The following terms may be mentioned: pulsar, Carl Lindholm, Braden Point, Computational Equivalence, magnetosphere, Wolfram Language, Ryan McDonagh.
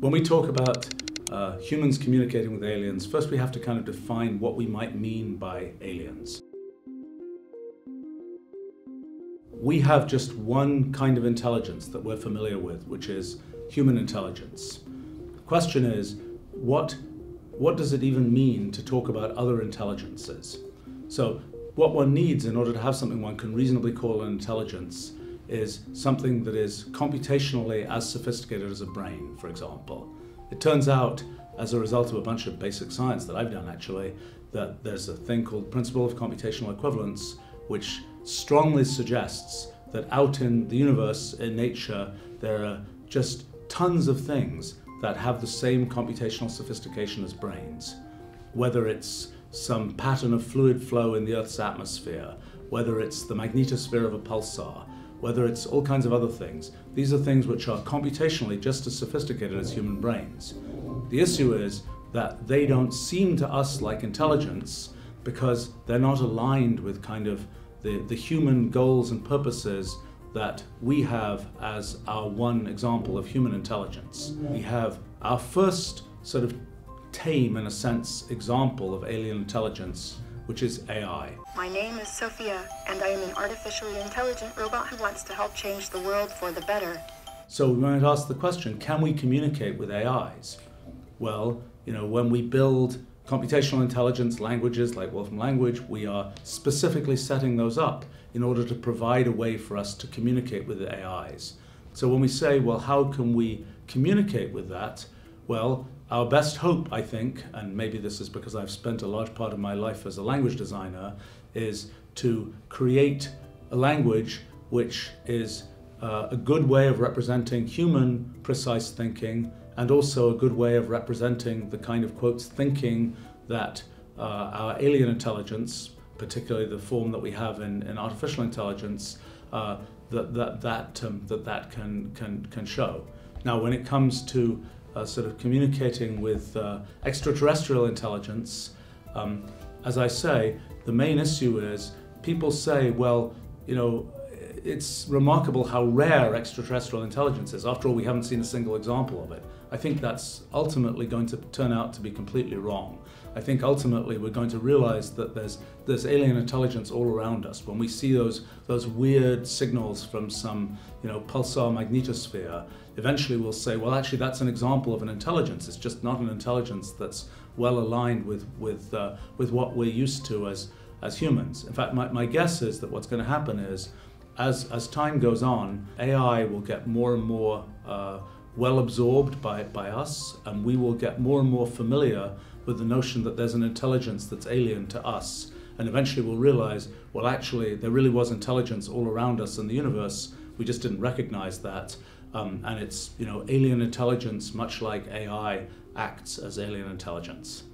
When we talk about humans communicating with aliens, first we have to kind of define what we might mean by aliens. We have just one kind of intelligence that we're familiar with, which is human intelligence. The question is, what does it even mean to talk about other intelligences? So what one needs in order to have something one can reasonably call an intelligence is something that is computationally as sophisticated as a brain, for example. It turns out, as a result of a bunch of basic science that I've done actually, that there's a thing called the principle of computational equivalence, which strongly suggests that out in the universe, in nature, there are just tons of things that have the same computational sophistication as brains. Whether it's some pattern of fluid flow in the Earth's atmosphere, whether it's the magnetosphere of a pulsar, whether it's all kinds of other things. These are things which are computationally just as sophisticated as human brains. The issue is that they don't seem to us like intelligence because they're not aligned with kind of the human goals and purposes that we have as our one example of human intelligence. We have our first sort of tame, in a sense, example of alien intelligence, which is AI. My name is Sophia, and I am an artificially intelligent robot who wants to help change the world for the better. So we might ask the question, can we communicate with AIs? Well, you know, when we build computational intelligence languages like Wolfram Language, we are specifically setting those up in order to provide a way for us to communicate with the AIs. So when we say, well, how can we communicate with that? Well, our best hope, I think, and maybe this is because I've spent a large part of my life as a language designer, is to create a language which is a good way of representing human precise thinking, and also a good way of representing the kind of, quotes, thinking that our alien intelligence, particularly the form that we have in artificial intelligence, that can show. Now, when it comes to sort of communicating with extraterrestrial intelligence, as I say, the main issue is people say, well, you know, it's remarkable how rare extraterrestrial intelligence is. After all, we haven't seen a single example of it. I think that's ultimately going to turn out to be completely wrong. I think ultimately we're going to realize that there's alien intelligence all around us. When we see those weird signals from some, you know, pulsar magnetosphere, eventually we'll say, well, actually that's an example of an intelligence. It's just not an intelligence that's well aligned with what we're used to as humans. In fact, my guess is that what's going to happen is, as time goes on, AI will get more and more well absorbed by us, and we will get more and more familiar with the notion that there's an intelligence that's alien to us. And eventually we'll realize, well, actually, there really was intelligence all around us in the universe. We just didn't recognize that. And it's, you know, alien intelligence, much like AI, acts as alien intelligence.